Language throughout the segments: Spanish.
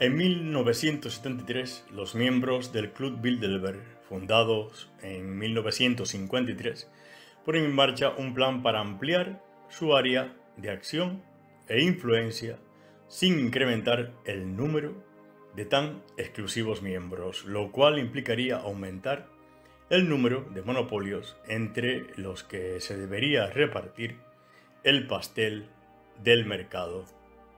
En 1973, los miembros del Club Bilderberg, fundados en 1953, ponen en marcha un plan para ampliar su área de acción e influencia sin incrementar el número de tan exclusivos miembros, lo cual implicaría aumentar el número de monopolios entre los que se debería repartir el pastel del mercado.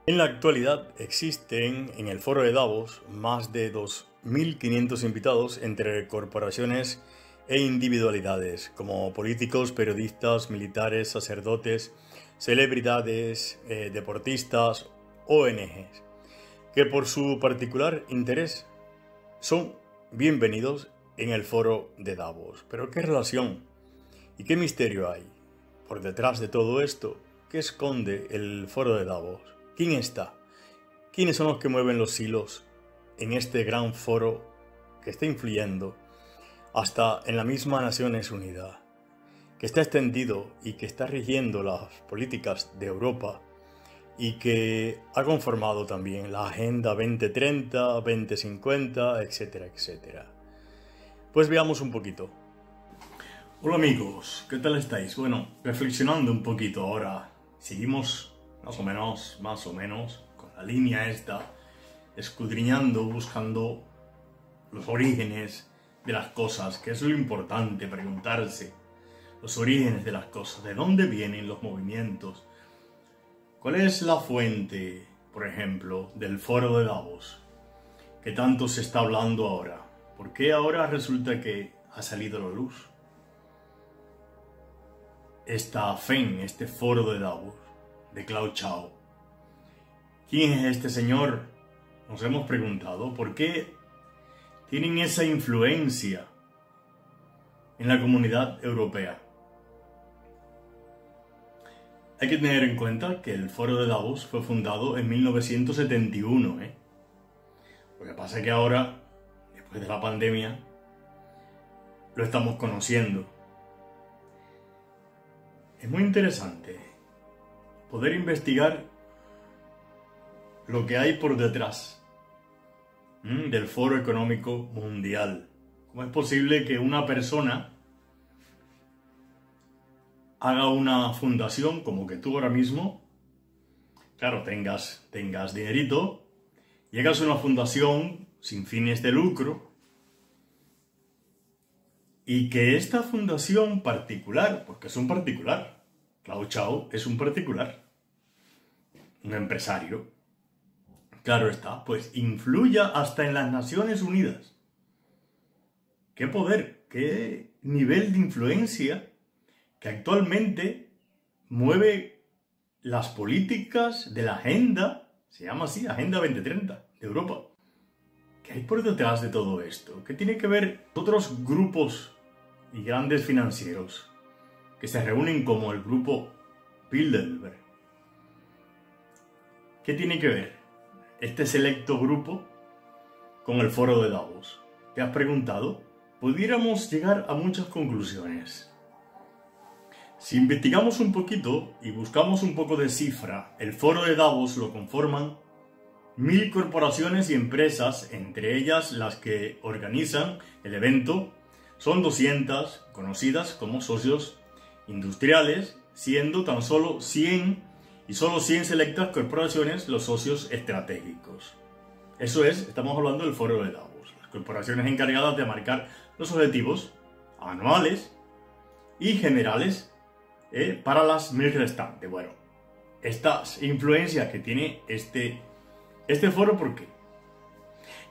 En la actualidad existen en el Foro de Davos más de 2.500 invitados entre corporaciones e individualidades, como políticos, periodistas, militares, sacerdotes, celebridades, deportistas, ONGs, que por su particular interés son bienvenidos en el Foro de Davos. Pero ¿qué relación y qué misterio hay por detrás de todo esto? ¿Qué esconde el Foro de Davos? ¿Quién está? ¿Quiénes son los que mueven los hilos en este gran foro que está influyendo hasta en la misma Naciones Unidas, que está extendido y que está rigiendo las políticas de Europa y que ha conformado también la Agenda 2030, 2050, etcétera, etcétera? Pues veamos un poquito. Hola amigos, ¿qué tal estáis? Bueno, reflexionando un poquito ahora, seguimos más o menos, con la línea esta, escudriñando, buscando los orígenes de las cosas, que es lo importante, preguntarse los orígenes de las cosas, de dónde vienen los movimientos, cuál es la fuente, por ejemplo, del Foro de Davos, que tanto se está hablando ahora. ¿Por qué ahora resulta que ha salido a la luz esta FEN, este Foro de Davos, de Klaus Schwab? ¿Quién es este señor? Nos hemos preguntado. ¿Por qué tienen esa influencia en la comunidad europea? Hay que tener en cuenta que el Foro de Davos fue fundado en 1971. Lo que pasa es que ahora, después de la pandemia, lo estamos conociendo. Es muy interesante poder investigar lo que hay por detrás del Foro Económico Mundial. ¿Cómo es posible que una persona haga una fundación como que tú ahora mismo, claro, tengas dinerito, llegas a una fundación sin fines de lucro y que esta fundación particular, porque es un particular, Klaus Schwab es un particular, un empresario, claro está, pues influya hasta en las Naciones Unidas? ¿Qué poder, qué nivel de influencia que actualmente mueve las políticas de la agenda, se llama así, Agenda 2030 de Europa? ¿Qué hay por detrás de todo esto? ¿Qué tiene que ver otros grupos y grandes financieros que se reúnen como el grupo Bilderberg? ¿Qué tiene que ver este selecto grupo con el Foro de Davos? ¿Te has preguntado? Pudiéramos llegar a muchas conclusiones. Si investigamos un poquito y buscamos un poco de cifra, el Foro de Davos lo conforman 1000 corporaciones y empresas, entre ellas las que organizan el evento. Son 200 conocidas como socios industriales, siendo tan solo 100 y solo 100 selectas corporaciones los socios estratégicos. Eso es, estamos hablando del Foro de Davos, las corporaciones encargadas de marcar los objetivos anuales y generales para las 1000 restantes. Bueno, estas influencias que tiene este foro, ¿por qué?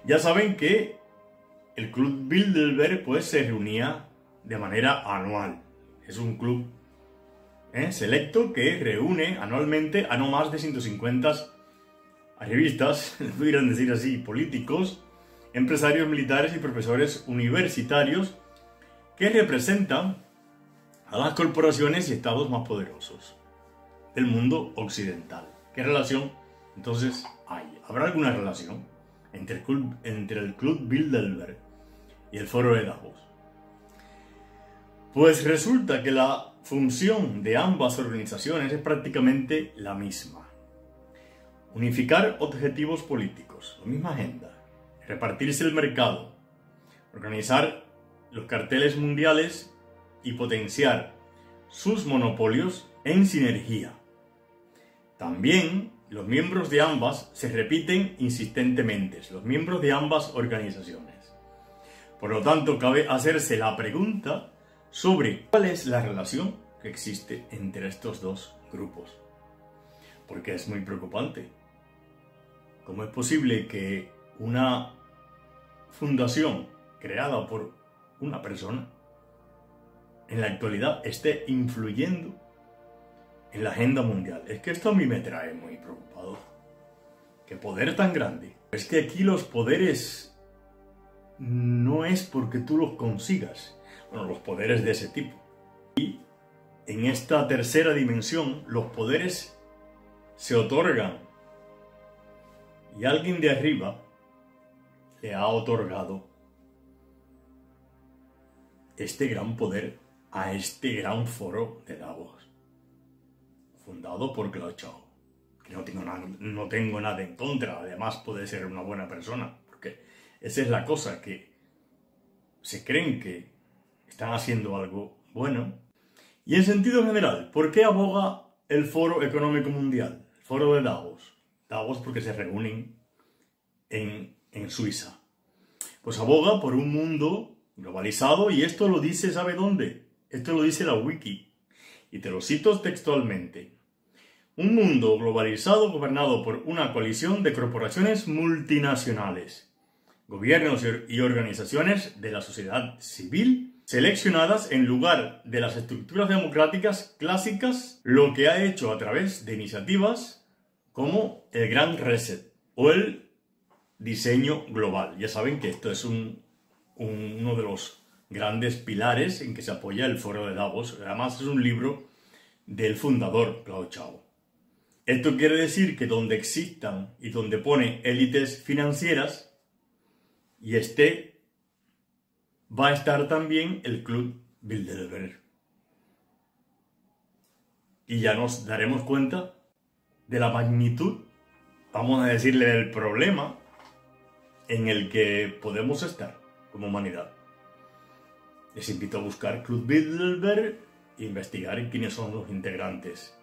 Ya saben que el Club Bilderberg pues se reunía de manera anual. Es un club selecto que reúne anualmente a no más de 150 revistas, pudieran decir así, políticos, empresarios, militares y profesores universitarios que representan a las corporaciones y estados más poderosos del mundo occidental. ¿Qué relación entonces hay? ¿Habrá alguna relación entre el Club Bilderberg y el Foro de Davos? Pues resulta que la función de ambas organizaciones es prácticamente la misma. Unificar objetivos políticos, la misma agenda, repartirse el mercado, organizar los carteles mundiales y potenciar sus monopolios en sinergia. También los miembros de ambas se repiten insistentemente, los miembros de ambas organizaciones. Por lo tanto, cabe hacerse la pregunta sobre cuál es la relación que existe entre estos dos grupos, porque es muy preocupante. ¿Cómo es posible que una fundación creada por una persona en la actualidad esté influyendo en la agenda mundial? Es que esto a mí me trae muy preocupado. ¿Qué poder tan grande? Es que aquí los poderes no es porque tú los consigas, bueno, los poderes de ese tipo. Y en esta tercera dimensión los poderes se otorgan y alguien de arriba le ha otorgado este gran poder a este gran foro de Davos, fundado por Klaus Schwab, que no tengo nada en contra, además puede ser una buena persona, porque esa es la cosa, que se creen que están haciendo algo bueno. Y en sentido general, ¿por qué aboga el Foro Económico Mundial, el Foro de Davos? Davos porque se reúnen en Suiza. Pues aboga por un mundo globalizado, y esto lo dice, ¿sabe dónde? Esto lo dice la Wiki. Y te lo cito textualmente. Un mundo globalizado gobernado por una coalición de corporaciones multinacionales, gobiernos y organizaciones de la sociedad civil, seleccionadas en lugar de las estructuras democráticas clásicas, lo que ha hecho a través de iniciativas como el Gran Reset o el Diseño Global. Ya saben que esto es uno de los grandes pilares en que se apoya el Foro de Davos. Además es un libro del fundador, Klaus Schwab. Esto quiere decir que donde existan y donde pone élites financieras, y va a estar también el Club Bilderberg. Y ya nos daremos cuenta de la magnitud, vamos a decirle, del problema en el que podemos estar como humanidad. Les invito a buscar Club Bilderberg e investigar quiénes son los integrantes.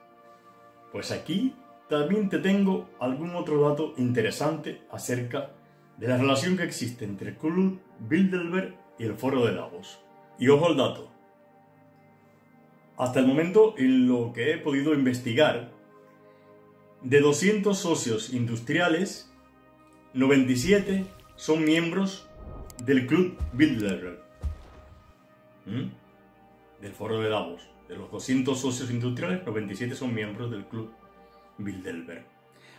Pues aquí también te tengo algún otro dato interesante acerca de la relación que existe entre Club Bilderberg y el Foro de Davos. Y ojo al dato. Hasta el momento, en lo que he podido investigar, de 200 socios industriales, 97 son miembros del Club Bilderberg. Del Foro de Davos. De los 200 socios industriales, los 27 son miembros del Club Bilderberg.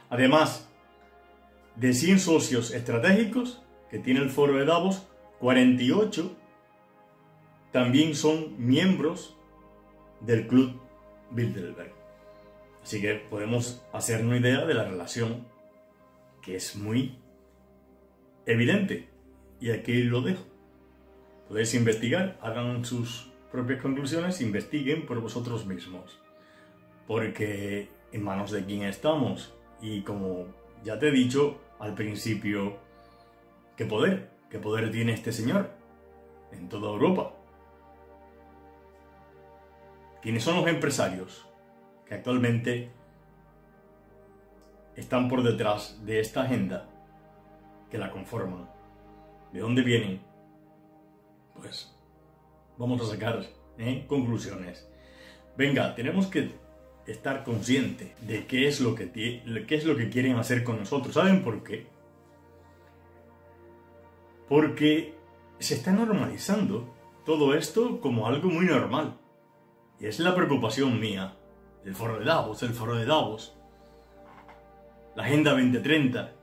Además, de 100 socios estratégicos que tiene el Foro de Davos, 48 también son miembros del Club Bilderberg. Así que podemos hacer una idea de la relación, que es muy evidente. Y aquí lo dejo. Podéis investigar, hagan sus propias conclusiones, investiguen por vosotros mismos. Porque en manos de quién estamos. Y como ya te he dicho al principio, ¿qué poder tiene este señor en toda Europa? ¿Quiénes son los empresarios que actualmente están por detrás de esta agenda que la conforman? ¿De dónde vienen? Pues vamos a sacar conclusiones. Venga, tenemos que estar conscientes de qué es lo que quieren hacer con nosotros. ¿Saben por qué? Porque se está normalizando todo esto como algo muy normal. Y es la preocupación mía. El Foro de Davos, el Foro de Davos. La Agenda 2030.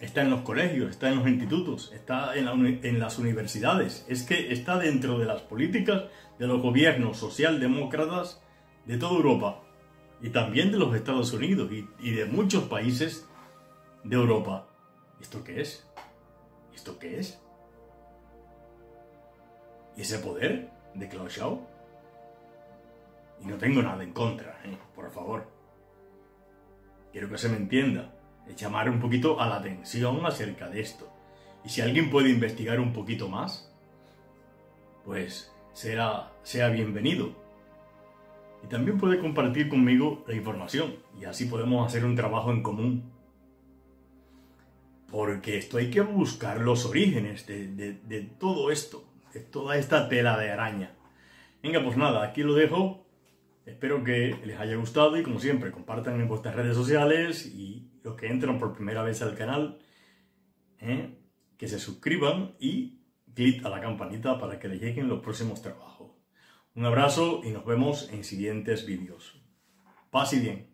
Está en los colegios, está en los institutos, está en las universidades. Es que está dentro de las políticas de los gobiernos socialdemócratas de toda Europa. Y también de los Estados Unidos y de muchos países de Europa. ¿Esto qué es? ¿Esto qué es? ¿Y ese poder de Klaus Schwab? Y no tengo nada en contra, por favor. Quiero que se me entienda. llamar un poquito a la atención acerca de esto. Y si alguien puede investigar un poquito más, pues sea bienvenido. Y también puede compartir conmigo la información y así podemos hacer un trabajo en común. Porque esto hay que buscar los orígenes de todo esto, de toda esta tela de araña. Venga, pues nada, aquí lo dejo. Espero que les haya gustado y, como siempre, compartan en vuestras redes sociales y los que entran por primera vez al canal, que se suscriban y clic a la campanita para que les lleguen los próximos trabajos. Un abrazo y nos vemos en siguientes vídeos. Paz y bien.